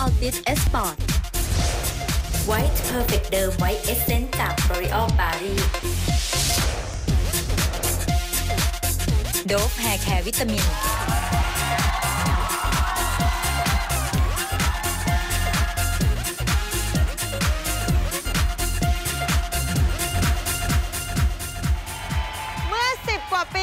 Altis Esport White Perfect The White Essence จาก L'Oreal Paris Dove Hair Care วิตามิน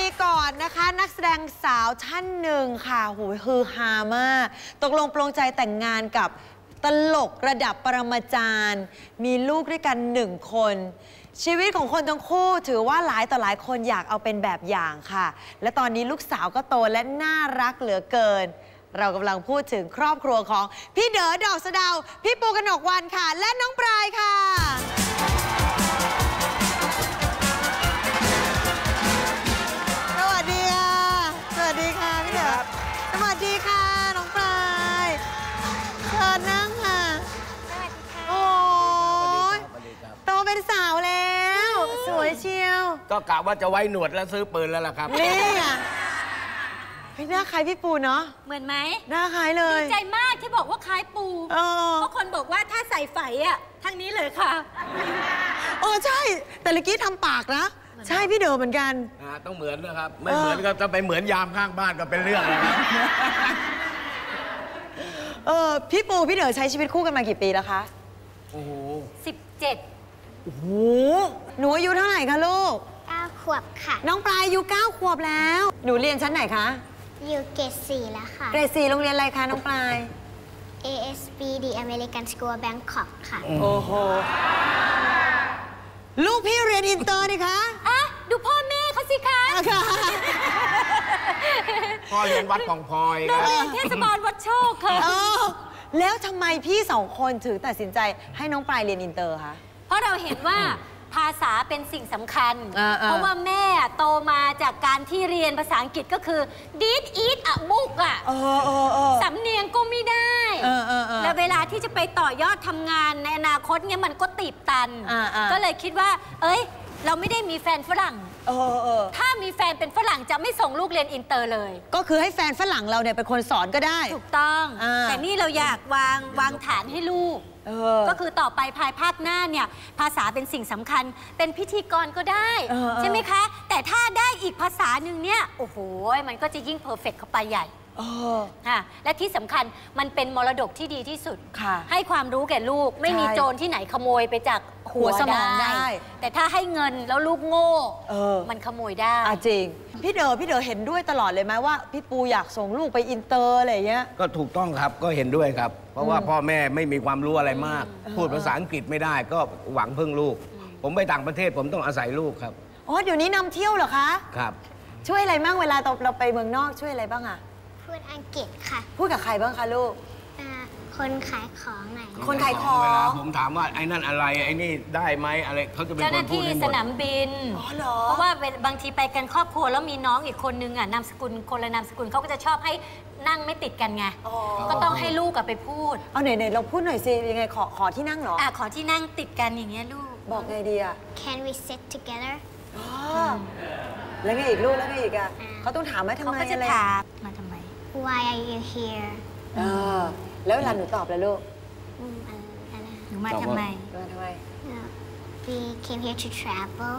ปีก่อนนะคะนักแสดงสาวท่านหนึ่งค่ะโหฮือฮามากตกลงปลงใจแต่งงานกับตลกระดับปรมาจารย์มีลูกด้วยกัน1คนชีวิตของคนทั้งคู่ถือว่าหลายต่อหลายคนอยากเอาเป็นแบบอย่างค่ะและตอนนี้ลูกสาวก็โตและน่ารักเหลือเกินเรากำลังพูดถึงครอบครัวของพี่เด๋อดอกสะเดาพี่ปูกนกวรรณค่ะและน้องปรายค่ะก็กะว่าจะไว้หนวดแล้วซื้อปืนแล้วล่ะครับนี่อ่ะหน้าคล้ายพี่ปูเนาะเหมือนไหมหน้าคล้ายเลยดีใจมากที่บอกว่าคล้ายปูเพราะคนบอกว่าถ้าใส่ไฝอ่ะทางนี้เลยค่ะโอ้ใช่แต่เมื่อกี้ทำปากนะใช่พี่เด๋อเหมือนกันต้องเหมือนนะครับไม่เหมือนก็จะไปเหมือนยามข้างบ้านก็เป็นเรื่องนะครับพี่ปูพี่เด๋อใช้ชีวิตคู่กันมากี่ปีแล้วคะโอ้โห17โอ้โหหนูอายุเท่าไหร่คะลูก9ขวบค่ะน้องปลายอายุ9ขวบแล้วหนูเรียนชั้นไหนคะอยู่เกรด4แล้วค่ะเกรด4โรงเรียนอะไรคะน้องปลาย ASB The American School Bangkok ค่ะโอ้โหลูกพี่เรียนอินเตอร์นี่คะอะดูพ่อแม่เขาสิคะพ่อเรียนวัดของพลอยค่ะเทศบาลวัดโชคค่ะแล้วทำไมพี่สองคนถึงตัดสินใจให้น้องปลายเรียนอินเตอร์คะเพราะเราเห็นว่าภาษาเป็นสิ่งสำคัญเพราะว่าแม่โตมาจากการที่เรียนภาษาอังกฤษก็คือ did eat a book อ่ะสำเนียงก็ไม่ได้แล้วเวลาที่จะไปต่อยอดทำงานในอนาคตเนี่ยมันก็ตีบตันก็เลยคิดว่าเอ้ยเราไม่ได้มีแฟนฝรั่งถ้ามีแฟนเป็นฝรั่งจะไม่ส่งลูกเรียนอินเตอร์เลยก็คือให้แฟนฝรั่งเราเนี่ยเป็นคนสอนก็ได้ถูกต้องแต่นี่เราอยากวางฐานให้ลูกก็คือต่อไปภายภาคหน้าเนี่ยภาษาเป็นสิ่งสำคัญเป็นพิธีกรก็ได้ใช่ไหมคะแต่ถ้าได้อีกภาษาหนึ่งเนี่ยโอ้โหมันก็จะยิ่งเพอร์เฟกต์เข้าไปใหญ่ค่ะและที่สำคัญมันเป็นมรดกที่ดีที่สุดให้ความรู้แก่ลูกไม่มีโจรที่ไหนขโมยไปจากหัวสมองได้แต่ถ้าให้เงินแล้วลูกโง่มันขโมยได้จริงพี่เด๋อเห็นด้วยตลอดเลยไหมว่าพี่ปูอยากส่งลูกไปอินเตอร์อะไรเงี้ยก็ถูกต้องครับก็เห็นด้วยครับเพราะว่าพ่อแม่ไม่มีความรู้อะไรมากพูดภาษาอังกฤษไม่ได้ก็หวังพึ่งลูกผมไปต่างประเทศผมต้องอาศัยลูกครับอ๋อเดี๋ยวนี้นำเที่ยวเหรอคะครับช่วยอะไรบ้างเวลาเราไปเมืองนอกช่วยอะไรบ้างอะพูดอังกฤษค่ะพูดกับใครบ้างคะลูกคนขายของไหนคนขายของผมถามว่าไอ้นั่นอะไรไอ้นี่ได้ไหมอะไรเขาจะเป็นคนพูดในสนามบินเพราะว่าบางทีไปกันครอบครัวแล้วมีน้องอีกคนนึงอ่ะนามสกุลคนละนามสกุลเขาก็จะชอบให้นั่งไม่ติดกันไงก็ต้องให้ลูกกับไปพูดเอาไหนๆเราพูดหน่อยสิยังไงขอที่นั่งเหรอขอที่นั่งติดกันอย่างเงี้ยลูกบอกไงดีอ่ะ Can we sit together แล้วไงอีกลูกแล้วไงอีกอ่ะเขาต้องถามไหมทำไมเขาจะถามมาทำไมWhy are you here แล้วเวลาหนูตอบแล้วลูกหนูมาทำไม We came here to travel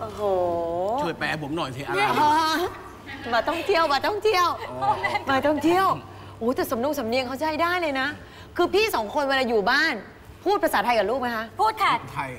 โอ้โหช่วยแปลผมหน่อยสิอะไรมาต้องเที่ยวโอ้แต่สำเนียงเขาใช้ได้เลยนะคือพี่สองคนเวลาอยู่บ้านพูดภาษาไทยกับลูกไหมคะพูดค่ะ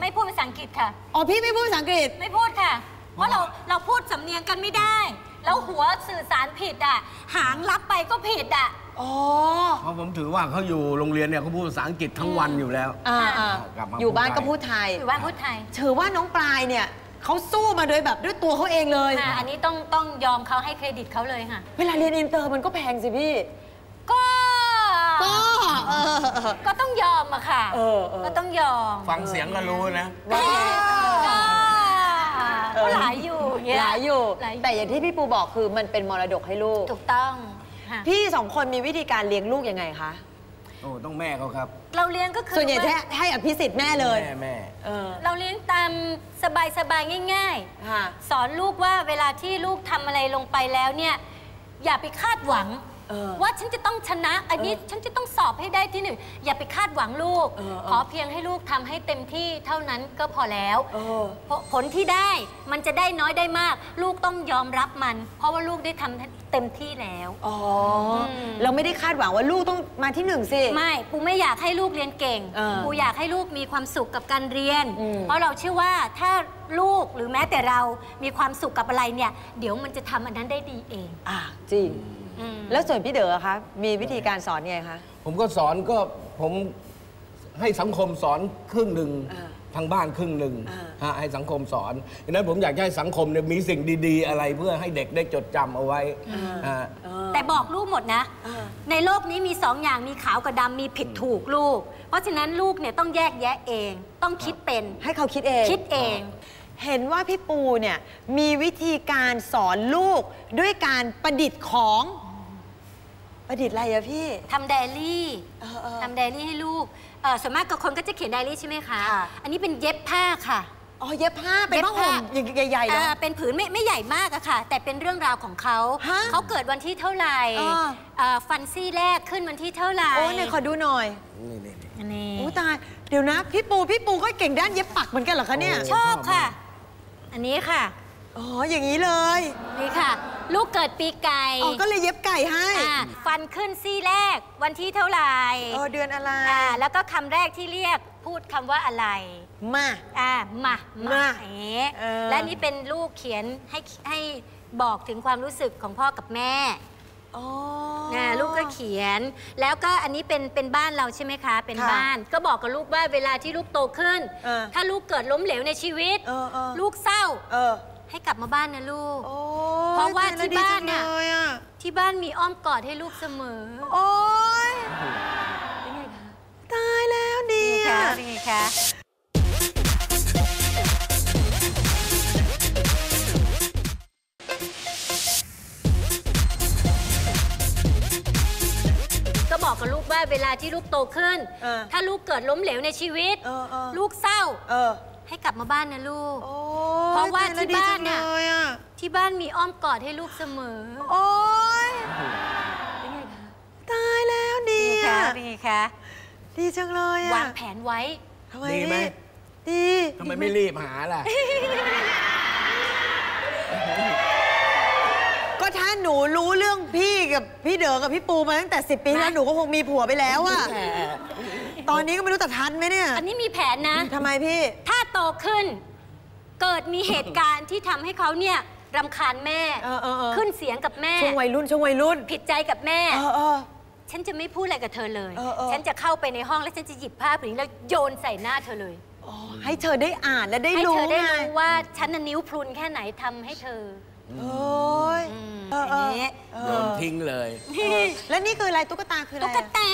ไม่พูดภาษาอังกฤษค่ะอ๋อพี่ไม่พูดภาษาอังกฤษไม่พูดค่ะเพราะเราพูดสำเนียงกันไม่ได้แล้วหัวสื่อสารผิดอ่ะหางรับไปก็ผิดอ่ะเพราะผมถือว่าเขาอยู่โรงเรียนเนี่ยเขาพูดภาษาอังกฤษทั้งวันอยู่แล้วอยู่บ้านก็พูดไทยถือว่าน้องปลายเนี่ยเขาสู้มาโดยแบบด้วยตัวเขาเองเลยอันนี้ต้องยอมเขาให้เครดิตเขาเลยค่ะเวลาเรียนอินเตอร์มันก็แพงสิพี่ก็ต้องยอมอะค่ะก็ต้องยอมฟังเสียงก็รู้นะหลายอยู่แต่อย่างที่พี่ปูบอกคือมันเป็นมรดกให้ลูกถูกต้องพี่สองคนมีวิธีการเลี้ยงลูกยังไงคะโอ้ต้องแม่เขาครับเราเลี้ยงก็คือส่วนใหญ่ให้อภิสิทธิ์แม่เลยแม่เราเลี้ยงตามสบายง่ายๆสอนลูกว่าเวลาที่ลูกทำอะไรลงไปแล้วเนี่ยอย่าไปคาดหวัง ว่าฉันจะต้องชนะอันนี้ฉันจะต้องสอบให้ได้ที่หนึ่งอย่าไปคาดหวังลูกขอเพียงให้ลูกทำให้เต็มที่เท่านั้นก็พอแล้วผลที่ได้มันจะได้น้อยได้มากลูกต้องยอมรับมันเพราะว่าลูกได้ทำเต็มที่แล้วอ๋อเราไม่ได้คาดหวังว่าลูกต้องมาที่หนึ่งสิไม่ปูไม่อยากให้ลูกเรียนเก่งปูอยากให้ลูกมีความสุขกับการเรียนเพราะเราเชื่อว่าถ้าลูกหรือแม้แต่เรามีความสุขกับอะไรเนี่ยเดี๋ยวมันจะทำอันนั้นได้ดีเองจริงแล้วส่วนพี่เด๋อคะมีวิธีการสอนไงคะผมก็สอนก็ผมให้สังคมสอนครึ่งหนึ่งทางบ้านครึ่งหนึ่งให้สังคมสอนดังนั้นผมอยากให้สังคมเนี่ยมีสิ่งดีๆอะไรเพื่อให้เด็กได้จดจำเอาไว้แต่บอกลูกหมดนะในโลกนี้มี2 อย่างมีขาวกับดำมีผิดถูกลูกเพราะฉะนั้นลูกเนี่ยต้องแยกแยะเองต้องคิดเป็นให้เขาคิดเองคิดเองเห็นว่าพี่ปูเนี่ยมีวิธีการสอนลูกด้วยการประดิษฐ์ของประดิษฐ์อะไรอะพี่ทำไดอารี่ทำไดอารี่ให้ลูกส่วนมากกับคนก็จะเขียนไดอารี่ใช่ไหมคะอันนี้เป็นเย็บผ้าค่ะอ๋อเย็บผ้าเป็นผ้าห่มใหญ่ๆเลยเป็นผืนไม่ใหญ่มากอะค่ะแต่เป็นเรื่องราวของเขาเขาเกิดวันที่เท่าไหร่ฟันซี่แรกขึ้นวันที่เท่าไหร่โอ้ยขอดูหน่อยนี่โอ้ตายเดี๋ยวนะพี่ปูก็เก่งด้านเย็บปักเหมือนกันเหรอคะเนี่ยชอบค่ะอันนี้ค่ะอ๋ออย่างนี้เลยนี่ค่ะลูกเกิดปีไก่อ๋อก็เลยเย็บไก่ให้ฟันขึ้นซี่แรกวันที่เท่าไหร่เดือนอะไรแล้วก็คำแรกที่เรียกพูดคำว่าอะไรมามาและนี่เป็นลูกเขียนให้บอกถึงความรู้สึกของพ่อกับแม่ลูกก็เขียนแล้วก็อันนี้เป็นบ้านเราใช่ไหมคะเป็นบ้านก็บอกกับลูกว่าเวลาที่ลูกโตขึ้นถ้าลูกเกิดล้มเหลวในชีวิตลูกเศร้าให้กลับมาบ้านนะลูกเพราะว่าที่บ้านเนี่ยที่บ้านมีอ้อมกอดให้ลูกเสมอโอ๊ยตายแล้วดีค่ะดีค่ะก็บอกกับลูกว่าเวลาที่ลูกโตขึ้นถ้าลูกเกิดล้มเหลวในชีวิตลูกเศร้าให้กลับมาบ้านนะลูกเพราะว่าที่บ้านเนี่ยที่บ้านมีอ้อมกอดให้ลูกเสมอโอ๊ยตายแล้วดีค่ะดีค่ะดีจังเลยอะวางแผนไว้ดีไหมดีทำไมไม่รีบหาล่ะก็ถ้าหนูรู้เรื่องพี่กับพี่เด๋อกับพี่ปูมาตั้งแต่10 ปีแล้วหนูก็คงมีผัวไปแล้วอะตอนนี้ก็ไม่รู้จะทันไหมเนี่ยอันนี้มีแผนนะทำไมพี่ถ้าโตขึ้นเกิดมีเหตุการณ์ที่ทำให้เขาเนี่ยรำคาญแม่ขึ้นเสียงกับแม่ช่วงวัยรุ่นผิดใจกับแม่ฉันจะไม่พูดอะไรกับเธอเลยฉันจะเข้าไปในห้องแล้วฉันจะหยิบผ้าผืนแล้วโยนใส่หน้าเธอเลยให้เธอได้อ่านและได้รู้ไงว่าฉันนิ้วพรุนแค่ไหนทำให้เธอโอ้ยโดนทิ้งเลยแล้วนี่คืออะไรตุ๊กตาคืออะไรตุ๊กตา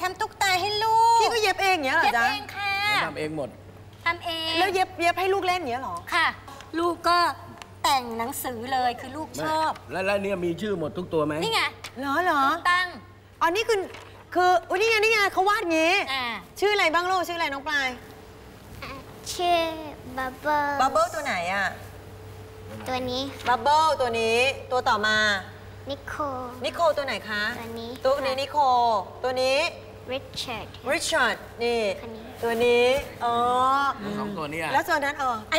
ทำตุ๊กตาให้ลูกพี่ก็เย็บเองเนี้ยเหรอจ๊ะเย็บเองค่ะทำเองหมดทำเองแล้วเย็บให้ลูกเล่นเนี้ยหรอค่ะลูกก็แต่งหนังสือเลยคือลูกชอบแล้วเนี่ยมีชื่อหมดทุกตัวไหมนี่ไงเหรอตั้งอ๋อนี่คืออุ้ยนี่ไงเขาวาดงี้ชื่ออะไรบ้างลูกชื่ออะไรน้องปลายชื่อบับเบิ้ลบับเบิ้ลตัวไหนอ่ะตัวนี้บับเบิ้ลตัวนี้ตัวต่อมานิโคตัวไหนคะตัวนี้นิโคตัวนี้ริชาร์ดนี่ตัวนี้อ๋อสองตัวนี้แล้วตัวนั้น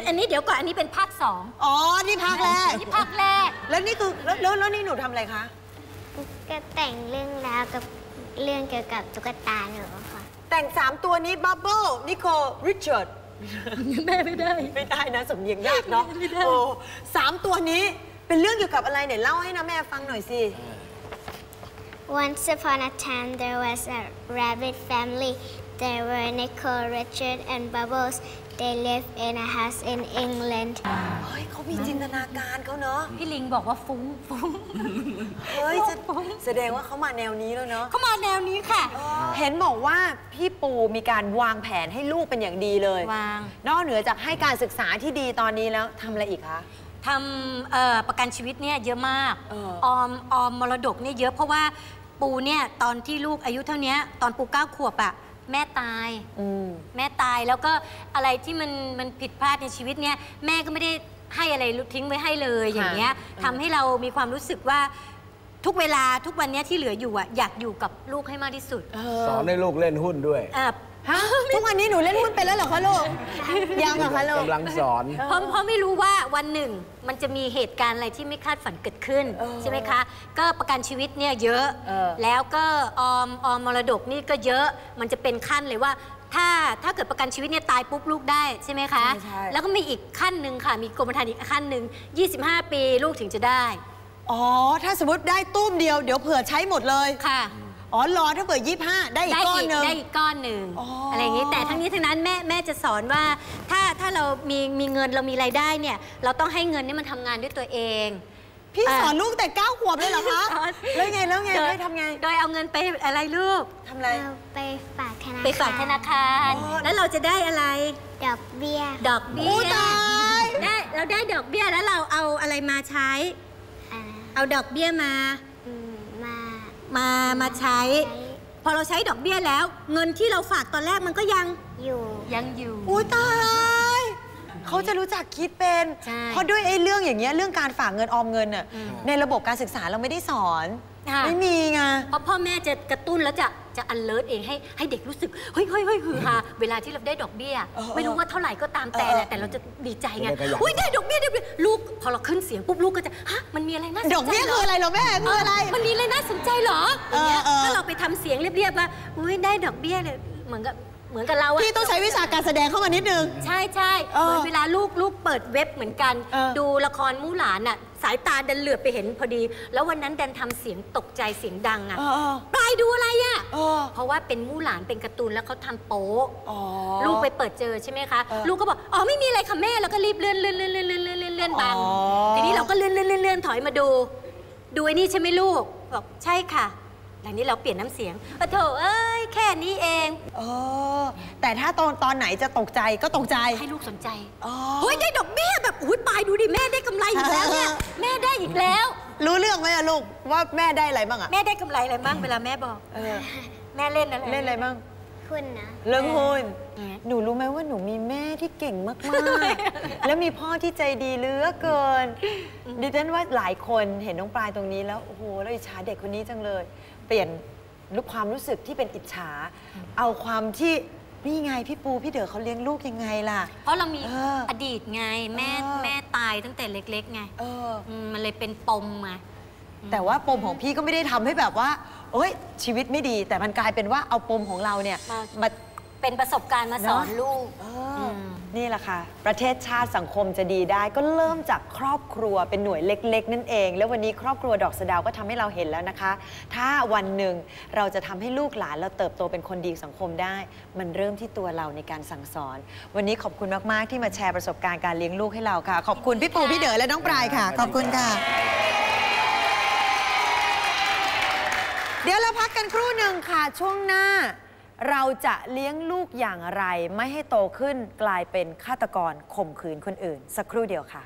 อันนี้เดี๋ยวก่อนอันนี้เป็นภาค2อ๋อนี่ภาคแรกแล้วนี่คือแล้วนี่หนูทำอะไรคะก็แต่งเรื่องราวกับเรื่องเกี่ยวกับตุ๊กตาหนูค่ะแต่ง3ตัวนี้บับเบิ้ลนิโคริชาร์ดแม่ไม่ได้นะสำเนียงยากเนาะโอ้3ตัวนี้เป็นเรื่องเกี่ยวกับอะไรเนี่ยเล่าให้นะแม่ฟังหน่อยสิ Once upon a time there was a rabbit family. There were Nico, Richard, and Bubbles. They lived in a house in England. เฮ้ยเขามีจินตนาการเขาเนาะพี่ลิงบอกว่าฟุ้งเฮ้ยแสดงว่าเขามาแนวนี้แล้วเนาะเขามาแนวนี้ค่ะเห็นบอกว่าพี่ปูมีการวางแผนให้ลูกเป็นอย่างดีเลยวางนอกเหนือจากให้การศึกษาที่ดีตอนนี้แล้วทำอะไรอีกคะทำประกันชีวิตเนี่ยเยอะมากออมมรดกเนี่ยเยอะเพราะว่าปูเนี่ยตอนที่ลูกอายุเท่านี้ตอนปู9 ขวบอะแม่ตายแล้วก็อะไรที่มันผิดพลาดในชีวิตเนี่ยแม่ก็ไม่ได้ให้อะไรทิ้งไว้ให้เลยอย่างเงี้ยทำให้เรามีความรู้สึกว่า ทุกเวลาทุกวันนี้ที่เหลืออยู่อ่ะอยากอยู่กับลูกให้มากที่สุดสอนให้ลูกเล่นหุ้นด้วยทุกวันนี้หนูเล่นหุ้นเป็นแล้วเหรอคะลูกยังเหรอคะลูกกำลังสอนเพราะไม่รู้ว่าวันหนึ่งมันจะมีเหตุการณ์อะไรที่ไม่คาดฝันเกิดขึ้นใช่ไหมคะก็ประกันชีวิตเนี่ยเยอะแล้วก็ออมมรดกนี่ก็เยอะมันจะเป็นขั้นเลยว่าถ้าเกิดประกันชีวิตเนี่ยตายปุ๊บลูกได้ใช่ไหมคะแล้วก็มีอีกขั้นหนึ่งค่ะมีกรมธรรม์อีกขั้นหนึ่ง25 ปีลูกถึงจะได้อ๋อถ้าสมมติได้ตุ้มเดียวเดี๋ยวเผื่อใช้หมดเลยค่ะอ๋อรอถ้าเปิด25ได้อีกก้อนหนึ่งอะไรอย่างนี้แต่ทั้งนี้ทั้งนั้นแม่จะสอนว่าถ้าเรามีเงินเรามีรายได้เนี่ยเราต้องให้เงินนี่มันทำงานด้วยตัวเองพี่สอนลูกแต่9 ขวบเลยเหรอคะแล้วไงได้ทำไงโดยเอาเงินไปอะไรลูกทำอะไรไปฝากธนาคารแล้วเราจะได้อะไรดอกเบี้ยได้เราได้ดอกเบี้ยแล้วเราเอาอะไรมาใช้เอาดอกเบี้ยมาใช้พอเราใช้ดอกเบี้ยแล้วเงินที่เราฝากตอนแรกมันก็ยังอยู่โอ้ตายเขาจะรู้จักคิดเป็นเพราะด้วยไอ้เรื่องอย่างเงี้ยเรื่องการฝากเงินออมเงินน่ะในระบบการศึกษาเราไม่ได้สอนไม่มีไงเพราะพ่อแม่จะกระตุ้นแล้วจะalert เองให้เด็กรู้สึกเฮ้ยคือฮะเวลาที่เราได้ดอกเบี้ยไม่รู้ว่าเท่าไหร่ก็ตามแต่แหละแต่เราจะดีใจไงอุ้ยได้ดอกเบี้ยลูกพอเราขึ้นเสียงปุ๊บลูกก็จะฮะมันมีอะไรน่าสนใจดอกเบี้ยคืออะไรเหรอแม่คืออะไรมันมีอะไรน่าสนใจเหรอถ้าเราไปทำเสียงเรียบๆว่าอุ้ยได้ดอกเบี้ยเลยเหมือนกับเราพี่ต้องใช้วิชาการแสดงเข้ามานิดนึงใช่เหมือนเวลาลูกเปิดเว็บเหมือนกันดูละครมู่หลานอ่ะสายตาดันเหลือบไปเห็นพอดีแล้ววันนั้นดันทำเสียงตกใจเสียงดังอ่ะปลายดูอะไรอ่ะเพราะว่าเป็นมู่หลานเป็นการ์ตูนแล้วเขาทำโป๊ะลูกไปเปิดเจอใช่ไหมคะลูกก็บอกอ๋อไม่มีอะไรค่ะแม่แล้วก็รีบเลื่อนบังทีนี้เราก็เลื่อนถอยมาดูไอ้นี่ใช่ไหมลูกบอกใช่ค่ะหลังนี้เราเปลี่ยนน้ำเสียงโอ้โถเอ้ยแค่นี้เองแต่ถ้าตอนไหนจะตกใจก็ตกใจให้ลูกสนใจเฮ้ยได้ดอกเบี้ยแบบอุ้ยปลายดูดิแม่ได้กำไรอีกแล้วเนี่ยแม่ได้อีกแล้วรู้เรื่องไหมลูกว่าแม่ได้อะไรบ้างอะแม่ได้กำไรอะไรบ้างเวลาแม่บอกแม่เล่นอะไรบ้างหุ้นนะเรื่องหุ้นหนูรู้ไหมว่าหนูมีแม่ที่เก่งมากๆและมีพ่อที่ใจดีเหลือเกินดิฉันว่าหลายคนเห็นน้องปลายตรงนี้แล้วโอ้โหเราอิจฉาเด็กคนนี้จังเลยเปลี่ยนความรู้สึกที่เป็นอิจฉาเอาความที่นี่ไงพี่ปูพี่เด๋อเขาเลี้ยงลูกยังไงล่ะเพราะเรามีอดีตไงแม่ตายตั้งแต่เล็กๆไงมันเลยเป็นปมไงแต่ว่าปมของพี่ก็ไม่ได้ทำให้แบบว่าเอ้ยชีวิตไม่ดีแต่มันกลายเป็นว่าเอาปมของเราเนี่ยมาเป็นประสบการณ์มาสอนลูกนี่แหละค่ะประเทศชาติสังคมจะดีได้ก็เริ่มจากครอบครัวเป็นหน่วยเล็กๆนั่นเองแล้ววันนี้ครอบครัวดอกสะดาวก็ทำให้เราเห็นแล้วนะคะถ้าวันหนึ่งเราจะทำให้ลูกหลานเราเติบโตเป็นคนดีสังคมได้มันเริ่มที่ตัวเราในการสั่งสอนวันนี้ขอบคุณมากๆที่มาแชร์ประสบการณ์การเลี้ยงลูกให้เราค่ะขอบคุณพี่ปูพี่เด๋อและน้องปลายค่ะขอบคุณค่ะเดี๋ยวเราพักกันครู่หนึ่งค่ะช่วงหน้าเราจะเลี้ยงลูกอย่างไรไม่ให้โตขึ้นกลายเป็นฆาตกรข่มขืนคนอื่นสักครู่เดียวค่ะ